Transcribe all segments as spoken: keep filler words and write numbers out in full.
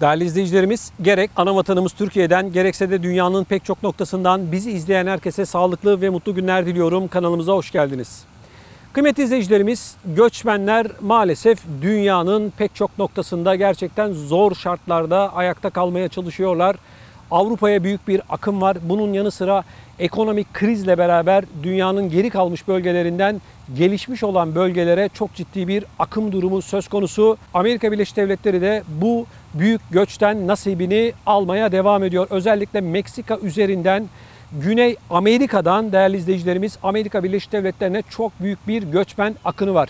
Değerli izleyicilerimiz, gerek ana vatanımız Türkiye'den gerekse de dünyanın pek çok noktasından bizi izleyen herkese sağlıklı ve mutlu günler diliyorum. Kanalımıza hoş geldiniz. Kıymetli izleyicilerimiz, göçmenler maalesef dünyanın pek çok noktasında gerçekten zor şartlarda ayakta kalmaya çalışıyorlar. Avrupa'ya büyük bir akım var. Bunun yanı sıra ekonomik krizle beraber dünyanın geri kalmış bölgelerinden gelişmiş olan bölgelere çok ciddi bir akım durumu söz konusu. Amerika Birleşik Devletleri de bu büyük göçten nasibini almaya devam ediyor. Özellikle Meksika üzerinden Güney Amerika'dan değerli izleyicilerimiz Amerika Birleşik Devletleri'ne çok büyük bir göçmen akını var.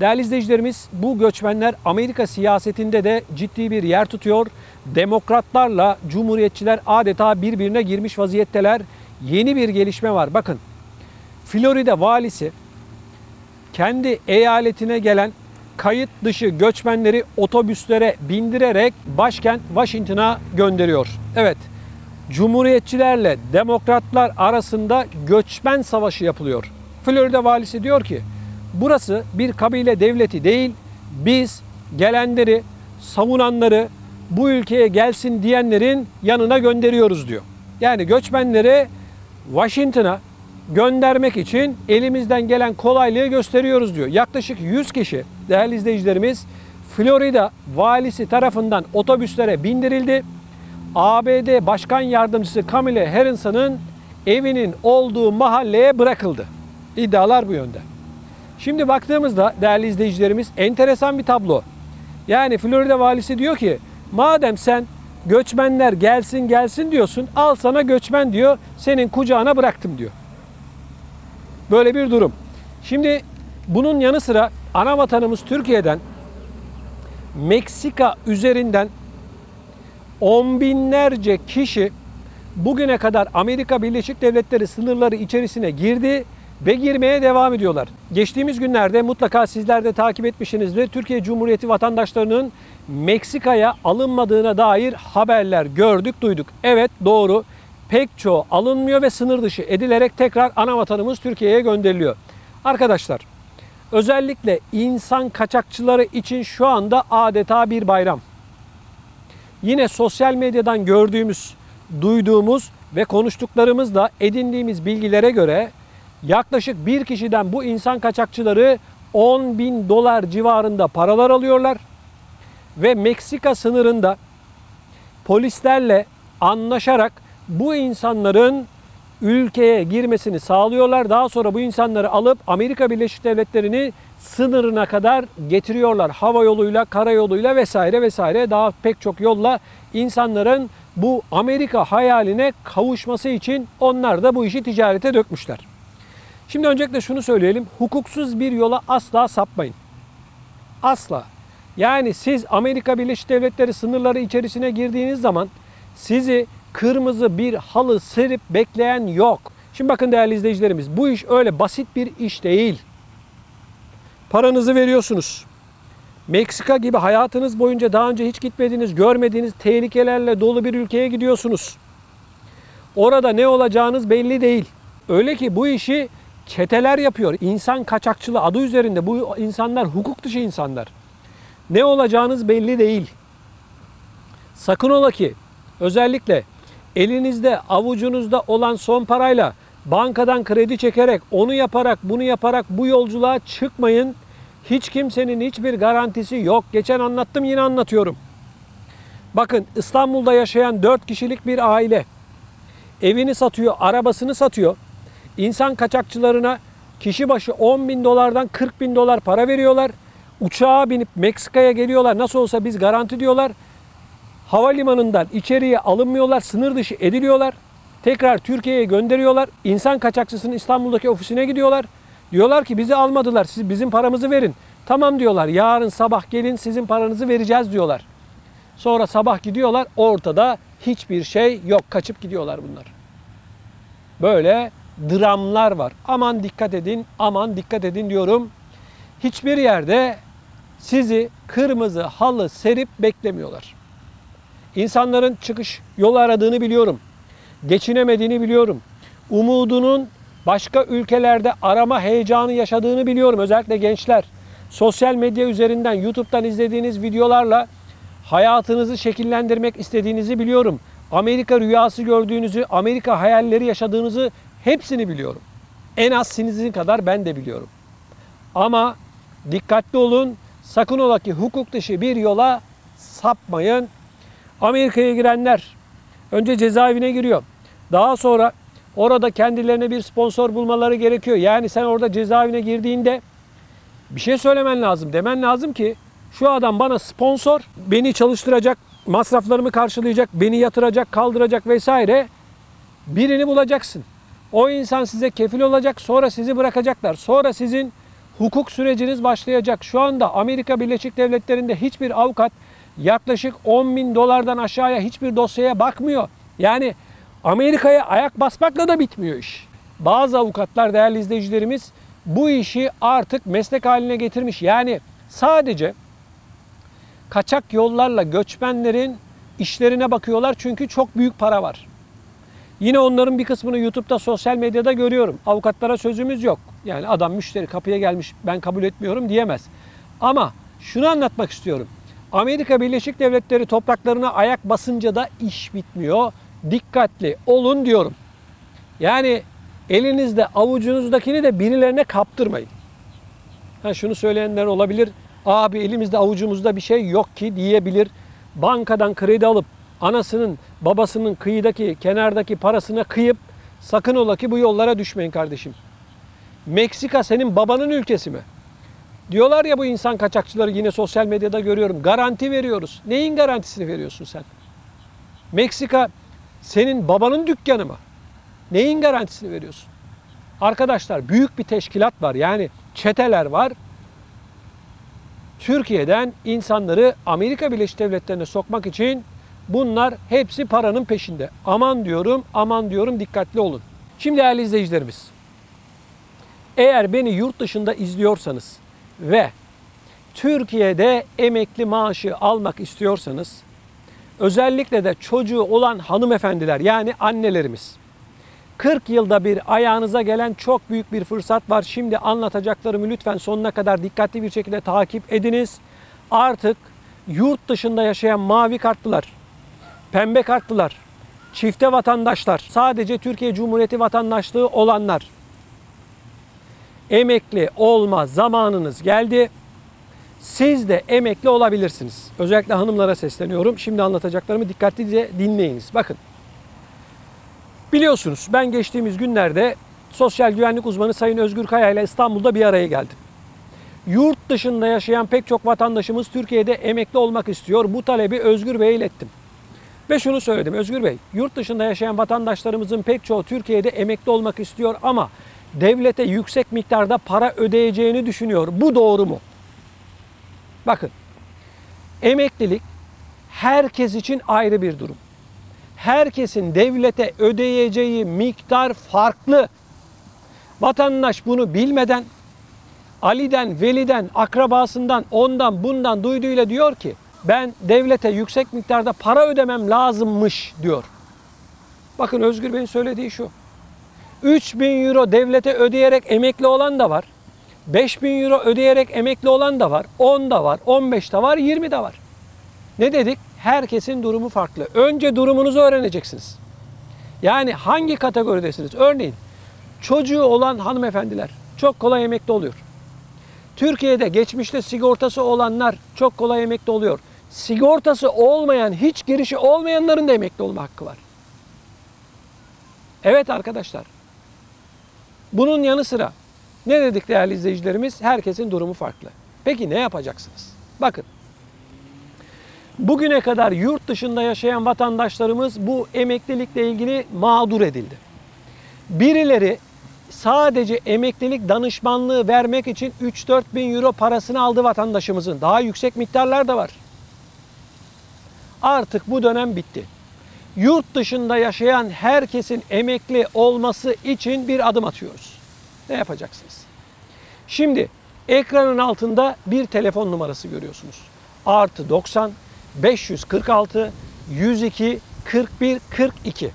Değerli izleyicilerimiz, bu göçmenler Amerika siyasetinde de ciddi bir yer tutuyor. Demokratlarla cumhuriyetçiler adeta birbirine girmiş vaziyetteler. Yeni bir gelişme var. Bakın, Florida valisi kendi eyaletine gelen kayıt dışı göçmenleri otobüslere bindirerek başkent Washington'a gönderiyor. Evet, cumhuriyetçilerle demokratlar arasında göçmen savaşı yapılıyor. Florida valisi diyor ki, burası bir kabile devleti değil, biz gelenleri, savunanları, bu ülkeye gelsin diyenlerin yanına gönderiyoruz diyor. Yani göçmenleri Washington'a göndermek için elimizden gelen kolaylığı gösteriyoruz diyor. Yaklaşık yüz kişi değerli izleyicilerimiz Florida valisi tarafından otobüslere bindirildi. A B D Başkan Yardımcısı Kamala Harris'ın evinin olduğu mahalleye bırakıldı. İddialar bu yönde. Şimdi baktığımızda değerli izleyicilerimiz enteresan bir tablo. Yani Florida valisi diyor ki, madem sen göçmenler gelsin gelsin diyorsun, al sana göçmen diyor, senin kucağına bıraktım diyor. Böyle bir durum. Şimdi bunun yanı sıra ana vatanımız Türkiye'den Meksika üzerinden on binlerce kişi bugüne kadar Amerika Birleşik Devletleri sınırları içerisine girdi ve girmeye devam ediyorlar. Geçtiğimiz günlerde mutlaka sizler de takip etmişsinizdir. Türkiye Cumhuriyeti vatandaşlarının Meksika'ya alınmadığına dair haberler gördük, duyduk. Evet, doğru. Pek çoğu alınmıyor ve sınır dışı edilerek tekrar ana vatanımız Türkiye'ye gönderiliyor. Arkadaşlar, özellikle insan kaçakçıları için şu anda adeta bir bayram. Yine sosyal medyadan gördüğümüz, duyduğumuz ve konuştuklarımızla edindiğimiz bilgilere göre yaklaşık bir kişiden bu insan kaçakçıları on bin dolar civarında paralar alıyorlar ve Meksika sınırında polislerle anlaşarak bu insanların ülkeye girmesini sağlıyorlar. Daha sonra bu insanları alıp Amerika Birleşik Devletleri'ni sınırına kadar getiriyorlar. Hava yoluyla, karayoluyla vesaire vesaire daha pek çok yolla insanların bu Amerika hayaline kavuşması için onlar da bu işi ticarete dökmüşler. Şimdi öncelikle şunu söyleyelim. Hukuksuz bir yola asla sapmayın. Asla. Yani siz Amerika Birleşik Devletleri sınırları içerisine girdiğiniz zaman sizi kırmızı bir halı serip bekleyen yok. Şimdi bakın değerli izleyicilerimiz, bu iş öyle basit bir iş değil. Paranızı veriyorsunuz. Meksika gibi hayatınız boyunca daha önce hiç gitmediğiniz, görmediğiniz tehlikelerle dolu bir ülkeye gidiyorsunuz. Orada ne olacağınız belli değil. Öyle ki bu işi çeteler yapıyor. İnsan kaçakçılığı adı üzerinde bu insanlar hukuk dışı insanlar. Ne olacağınız belli değil. Sakın ola ki özellikle elinizde, avucunuzda olan son parayla bankadan kredi çekerek, onu yaparak, bunu yaparak bu yolculuğa çıkmayın. Hiç kimsenin hiçbir garantisi yok. Geçen anlattım, yine anlatıyorum. Bakın, İstanbul'da yaşayan dört kişilik bir aile evini satıyor, arabasını satıyor. İnsan kaçakçılarına kişi başı on bin dolardan kırk bin dolar para veriyorlar. Uçağa binip Meksika'ya geliyorlar. Nasıl olsa biz garanti diyorlar. Havalimanından içeriye alınmıyorlar. Sınır dışı ediliyorlar. Tekrar Türkiye'ye gönderiyorlar. İnsan kaçakçısının İstanbul'daki ofisine gidiyorlar. Diyorlar ki bizi almadılar. Siz bizim paramızı verin. Tamam diyorlar. Yarın sabah gelin sizin paranızı vereceğiz diyorlar. Sonra sabah gidiyorlar. Ortada hiçbir şey yok. Kaçıp gidiyorlar bunlar. Böyle dramlar var. Aman dikkat edin. Aman dikkat edin diyorum. Hiçbir yerde sizi kırmızı halı serip beklemiyorlar. İnsanların çıkış yolu aradığını biliyorum. Geçinemediğini biliyorum. Umudunun başka ülkelerde arama heyecanı yaşadığını biliyorum. Özellikle gençler. Sosyal medya üzerinden, YouTube'dan izlediğiniz videolarla hayatınızı şekillendirmek istediğinizi biliyorum. Amerika rüyası gördüğünüzü, Amerika hayalleri yaşadığınızı hepsini biliyorum. En az sizin kadar ben de biliyorum. Ama dikkatli olun, sakın ola ki hukuk dışı bir yola sapmayın. Amerika'ya girenler önce cezaevine giriyor. Daha sonra orada kendilerine bir sponsor bulmaları gerekiyor. Yani sen orada cezaevine girdiğinde bir şey söylemen lazım. Demen lazım ki şu adam bana sponsor, beni çalıştıracak, masraflarımı karşılayacak, beni yatıracak, kaldıracak vesaire. Birini bulacaksın. O insan size kefil olacak, sonra sizi bırakacaklar. Sonra sizin hukuk süreciniz başlayacak. Şu anda Amerika Birleşik Devletleri'nde hiçbir avukat yaklaşık on bin dolardan aşağıya hiçbir dosyaya bakmıyor. Yani Amerika'ya ayak basmakla da bitmiyor iş. Bazı avukatlar, değerli izleyicilerimiz, bu işi artık meslek haline getirmiş. Yani sadece kaçak yollarla göçmenlerin işlerine bakıyorlar çünkü çok büyük para var. Yine onların bir kısmını YouTube'da, sosyal medyada görüyorum. Avukatlara sözümüz yok. Yani adam müşteri kapıya gelmiş, ben kabul etmiyorum diyemez. Ama şunu anlatmak istiyorum. Amerika Birleşik Devletleri topraklarına ayak basınca da iş bitmiyor. Dikkatli olun diyorum. Yani elinizde, avucunuzdakini de birilerine kaptırmayın. Ha, şunu söyleyenler olabilir. Abi elimizde, avucumuzda bir şey yok ki diyebilir. Bankadan kredi alıp anasının, babasının kıyıdaki, kenardaki parasına kıyıp sakın ola ki bu yollara düşmeyin kardeşim. Meksika senin babanın ülkesi mi? Diyorlar ya bu insan kaçakçıları, yine sosyal medyada görüyorum. Garanti veriyoruz. Neyin garantisini veriyorsun sen? Meksika senin babanın dükkanı mı? Neyin garantisini veriyorsun? Arkadaşlar büyük bir teşkilat var. Yani çeteler var. Türkiye'den insanları Amerika Birleşik Devletleri'ne sokmak için bunlar hepsi paranın peşinde. Aman diyorum, aman diyorum, dikkatli olun. Şimdi değerli izleyicilerimiz, eğer beni yurt dışında izliyorsanız ve Türkiye'de emekli maaşı almak istiyorsanız, özellikle de çocuğu olan hanımefendiler, yani annelerimiz, kırk yılda bir ayağınıza gelen çok büyük bir fırsat var. Şimdi anlatacaklarımı lütfen sonuna kadar dikkatli bir şekilde takip ediniz. Artık yurt dışında yaşayan mavi kartlılar, pembe kartlılar, çifte vatandaşlar, sadece Türkiye Cumhuriyeti vatandaşlığı olanlar, emekli olma zamanınız geldi. Siz de emekli olabilirsiniz. Özellikle hanımlara sesleniyorum. Şimdi anlatacaklarımı dikkatlice dinleyiniz. Bakın. Biliyorsunuz ben geçtiğimiz günlerde sosyal güvenlik uzmanı Sayın Özgür Kaya ile İstanbul'da bir araya geldim. Yurt dışında yaşayan pek çok vatandaşımız Türkiye'de emekli olmak istiyor. Bu talebi Özgür Bey'e ilettim. Ve şunu söyledim. Özgür Bey, yurt dışında yaşayan vatandaşlarımızın pek çoğu Türkiye'de emekli olmak istiyor ama devlete yüksek miktarda para ödeyeceğini düşünüyor. Bu doğru mu? Bakın, emeklilik herkes için ayrı bir durum. Herkesin devlete ödeyeceği miktar farklı. Vatandaş bunu bilmeden Ali'den, Veli'den, akrabasından, ondan bundan duyduğuyla diyor ki ben devlete yüksek miktarda para ödemem lazımmış diyor. Bakın Özgür Bey'in söylediği şu. üç bin euro devlete ödeyerek emekli olan da var. beş bin euro ödeyerek emekli olan da var. on da var, on beş de var, yirmi de var. Ne dedik? Herkesin durumu farklı. Önce durumunuzu öğreneceksiniz. Yani hangi kategoridesiniz? Örneğin çocuğu olan hanımefendiler çok kolay emekli oluyor. Türkiye'de geçmişte sigortası olanlar çok kolay emekli oluyor. Sigortası olmayan, hiç girişi olmayanların da emekli olma hakkı var. Evet arkadaşlar. Bunun yanı sıra ne dedik değerli izleyicilerimiz? Herkesin durumu farklı. Peki ne yapacaksınız? Bakın. Bugüne kadar yurt dışında yaşayan vatandaşlarımız bu emeklilikle ilgili mağdur edildi. Birileri sadece emeklilik danışmanlığı vermek için üç dört bin euro parasını aldı vatandaşımızın. Daha yüksek miktarlar da var. Artık bu dönem bitti. Yurt dışında yaşayan herkesin emekli olması için bir adım atıyoruz. Ne yapacaksınız? Şimdi ekranın altında bir telefon numarası görüyorsunuz. Artı doksan beş yüz kırk altı yüz iki kırk bir kırk iki.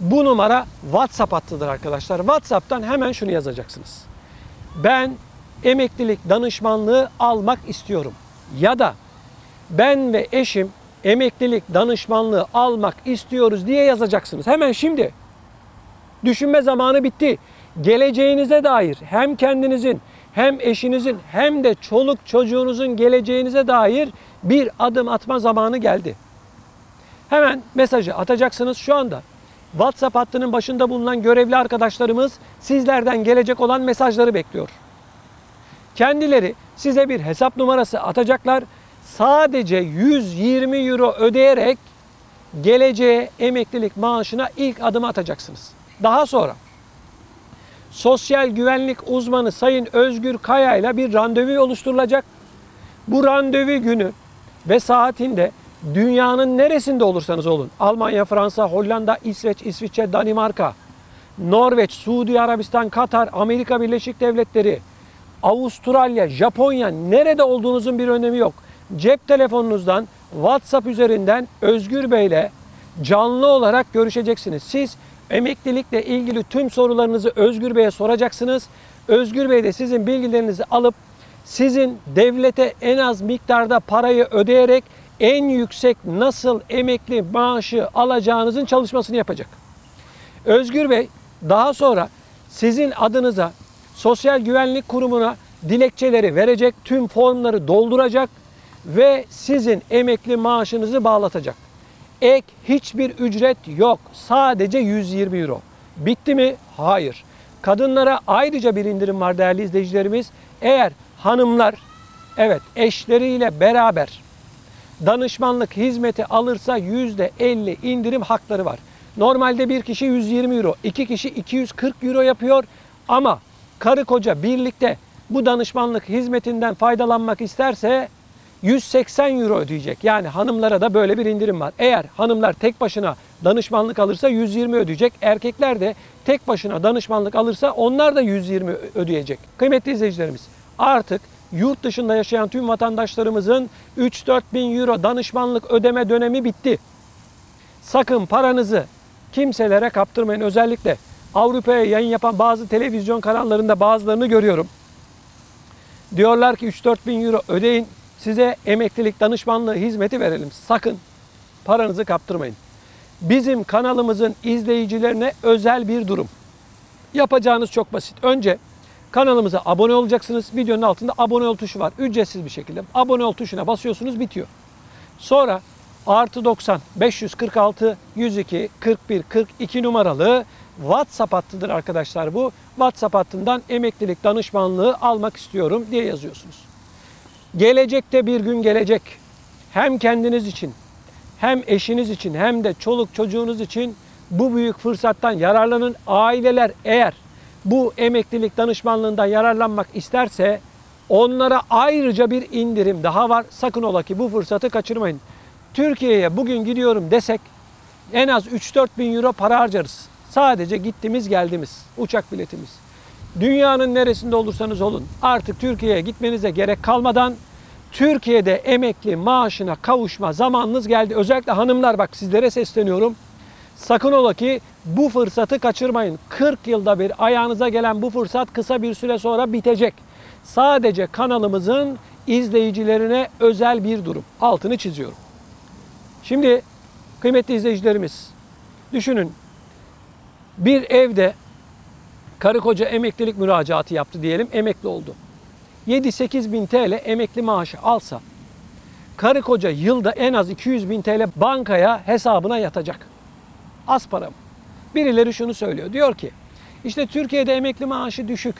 Bu numara WhatsApp hattıdır arkadaşlar. WhatsApp'tan hemen şunu yazacaksınız. Ben emeklilik danışmanlığı almak istiyorum. Ya da ben ve eşim emeklilik danışmanlığı almak istiyoruz diye yazacaksınız. Hemen şimdi. Düşünme zamanı bitti. Geleceğinize dair hem kendinizin hem eşinizin hem de çoluk çocuğunuzun geleceğinize dair bir adım atma zamanı geldi. Hemen mesajı atacaksınız şu anda. WhatsApp hattının başında bulunan görevli arkadaşlarımız sizlerden gelecek olan mesajları bekliyor. Kendileri size bir hesap numarası atacaklar. Sadece yüz yirmi euro ödeyerek geleceğe emeklilik maaşına ilk adımı atacaksınız. Daha sonra sosyal güvenlik uzmanı Sayın Özgür Kaya ile bir randevu oluşturulacak. Bu randevu günü ve saatinde dünyanın neresinde olursanız olun, Almanya, Fransa, Hollanda, İsveç, İsviçre, Danimarka, Norveç, Suudi Arabistan, Katar, Amerika Birleşik Devletleri, Avustralya, Japonya, nerede olduğunuzun bir önemi yok. Cep telefonunuzdan WhatsApp üzerinden Özgür Bey ile canlı olarak görüşeceksiniz. Siz emeklilikle ilgili tüm sorularınızı Özgür Bey'e soracaksınız. Özgür Bey de sizin bilgilerinizi alıp sizin devlete en az miktarda parayı ödeyerek en yüksek nasıl emekli maaşı alacağınızın çalışmasını yapacak. Özgür Bey daha sonra sizin adınıza Sosyal Güvenlik Kurumu'na dilekçeleri verecek, tüm formları dolduracak ve sizin emekli maaşınızı bağlatacak. Ek hiçbir ücret yok. Sadece yüz yirmi euro. Bitti mi? Hayır. Kadınlara ayrıca bir indirim var değerli izleyicilerimiz. Eğer hanımlar, evet, eşleriyle beraber danışmanlık hizmeti alırsa yüzde elli indirim hakları var. Normalde bir kişi yüz yirmi euro, iki kişi iki yüz kırk euro yapıyor ama karı koca birlikte bu danışmanlık hizmetinden faydalanmak isterse yüz seksen euro ödeyecek. Yani hanımlara da böyle bir indirim var. Eğer hanımlar tek başına danışmanlık alırsa yüz yirmi ödeyecek. Erkekler de tek başına danışmanlık alırsa onlar da yüz yirmi ödeyecek. Kıymetli izleyicilerimiz, artık yurt dışında yaşayan tüm vatandaşlarımızın üç dört bin euro danışmanlık ödeme dönemi bitti. Sakın paranızı kimselere kaptırmayın. Özellikle Avrupa'ya yayın yapan bazı televizyon kanallarında bazılarını görüyorum. Diyorlar ki üç dört bin euro ödeyin, size emeklilik danışmanlığı hizmeti verelim. Sakın paranızı kaptırmayın. Bizim kanalımızın izleyicilerine özel bir durum. Yapacağınız çok basit. Önce kanalımıza abone olacaksınız. Videonun altında abone ol tuşu var. Ücretsiz bir şekilde abone ol tuşuna basıyorsunuz, bitiyor. Sonra artı doksan beş yüz kırk altı yüz iki kırk bir kırk iki numaralı WhatsApp hattıdır arkadaşlar bu. WhatsApp hattından emeklilik danışmanlığı almak istiyorum diye yazıyorsunuz. Gelecekte bir gün gelecek. Hem kendiniz için, hem eşiniz için, hem de çoluk çocuğunuz için bu büyük fırsattan yararlanın. Aileler eğer bu emeklilik danışmanlığından yararlanmak isterse onlara ayrıca bir indirim daha var. Sakın ola ki bu fırsatı kaçırmayın. Türkiye'ye bugün gidiyorum desek en az üç dört bin euro para harcarız. Sadece gittiğimiz geldiğimiz uçak biletimiz. Dünyanın neresinde olursanız olun artık Türkiye'ye gitmenize gerek kalmadan Türkiye'de emekli maaşına kavuşma zamanınız geldi. Özellikle hanımlar, bak sizlere sesleniyorum. Sakın ola ki bu fırsatı kaçırmayın. kırk yılda bir ayağınıza gelen bu fırsat kısa bir süre sonra bitecek. Sadece kanalımızın izleyicilerine özel bir durum. Altını çiziyorum. Şimdi kıymetli izleyicilerimiz, düşünün bir evde karı koca emeklilik müracaatı yaptı diyelim, emekli oldu. yedi sekiz bin T L emekli maaşı alsa karı koca yılda en az iki yüz bin T L bankaya hesabına yatacak. Az para mı? Birileri şunu söylüyor. Diyor ki işte Türkiye'de emekli maaşı düşük.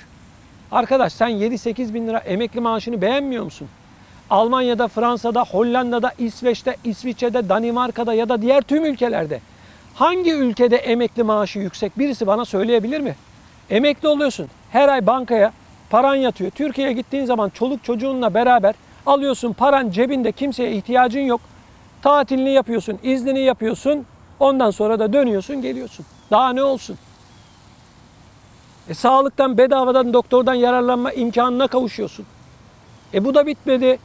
Arkadaş sen yedi sekiz bin lira emekli maaşını beğenmiyor musun? Almanya'da, Fransa'da, Hollanda'da, İsveç'te, İsviçre'de, Danimarka'da ya da diğer tüm ülkelerde hangi ülkede emekli maaşı yüksek? Birisi bana söyleyebilir mi? Emekli oluyorsun. Her ay bankaya paran yatıyor. Türkiye'ye gittiğin zaman çoluk çocuğunla beraber alıyorsun, paran cebinde, kimseye ihtiyacın yok. Tatilini yapıyorsun, iznini yapıyorsun. Ondan sonra da dönüyorsun, geliyorsun. Daha ne olsun? E, sağlıktan, bedavadan, doktordan yararlanma imkanına kavuşuyorsun. E bu da bitmedi.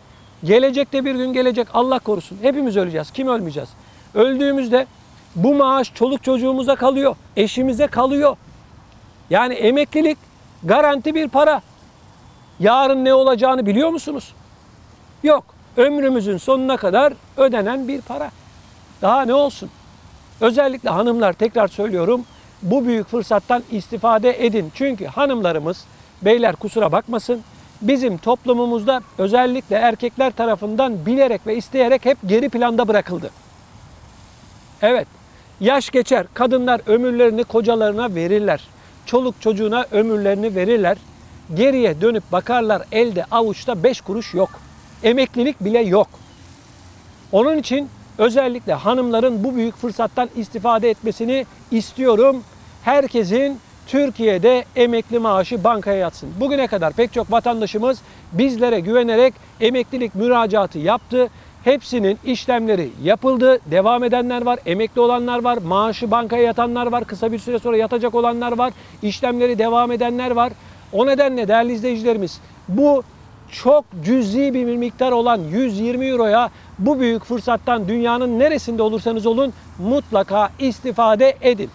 Gelecekte bir gün gelecek, Allah korusun. Hepimiz öleceğiz. Kim ölmeyeceğiz? Öldüğümüzde bu maaş çoluk çocuğumuza kalıyor, eşimize kalıyor. Yani emeklilik garanti bir para. Yarın ne olacağını biliyor musunuz? Yok. ömrümüzün sonuna kadar ödenen bir para. Daha ne olsun? Özellikle hanımlar, tekrar söylüyorum, bu büyük fırsattan istifade edin. Çünkü hanımlarımız, beyler kusura bakmasın, bizim toplumumuzda özellikle erkekler tarafından bilerek ve isteyerek hep geri planda bırakıldı. Evet, yaş geçer, kadınlar ömürlerini kocalarına verirler. Çoluk çocuğuna ömürlerini verirler. Geriye dönüp bakarlar, elde avuçta beş kuruş yok. Emeklilik bile yok. Onun için özellikle hanımların bu büyük fırsattan istifade etmesini istiyorum. Herkesin Türkiye'de emekli maaşı bankaya yatsın. Bugüne kadar pek çok vatandaşımız bizlere güvenerek emeklilik müracaatı yaptı. Hepsinin işlemleri yapıldı. Devam edenler var, emekli olanlar var, maaşı bankaya yatanlar var, kısa bir süre sonra yatacak olanlar var, işlemleri devam edenler var. O nedenle değerli izleyicilerimiz, bu çok cüzi bir miktar olan yüz yirmi euroya bu büyük fırsattan dünyanın neresinde olursanız olun mutlaka istifade edin.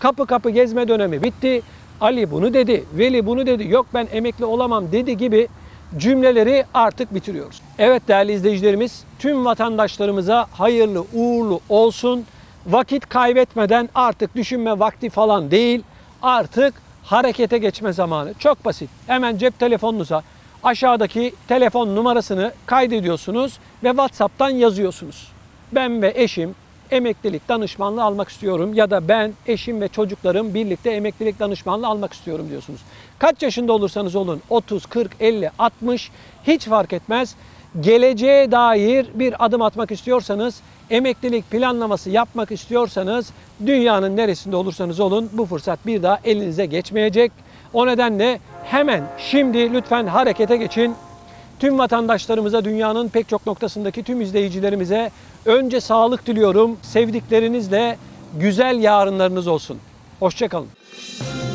Kapı kapı gezme dönemi bitti. Ali bunu dedi, Veli bunu dedi, yok ben emekli olamam dedi gibi cümleleri artık bitiriyoruz. Evet değerli izleyicilerimiz, tüm vatandaşlarımıza hayırlı uğurlu olsun. Vakit kaybetmeden, artık düşünme vakti falan değil, artık harekete geçme zamanı. Çok basit. Hemen cep telefonunuza aşağıdaki telefon numarasını kaydediyorsunuz ve WhatsApp'tan yazıyorsunuz. Ben ve eşim emeklilik danışmanlığı almak istiyorum ya da ben, eşim ve çocuklarım birlikte emeklilik danışmanlığı almak istiyorum diyorsunuz. Kaç yaşında olursanız olun, otuz, kırk, elli, altmış hiç fark etmez. Geleceğe dair bir adım atmak istiyorsanız, emeklilik planlaması yapmak istiyorsanız, dünyanın neresinde olursanız olun bu fırsat bir daha elinize geçmeyecek. O nedenle hemen şimdi lütfen harekete geçin. Tüm vatandaşlarımıza, dünyanın pek çok noktasındaki tüm izleyicilerimize önce sağlık diliyorum. Sevdiklerinizle güzel yarınlarınız olsun. Hoşça kalın.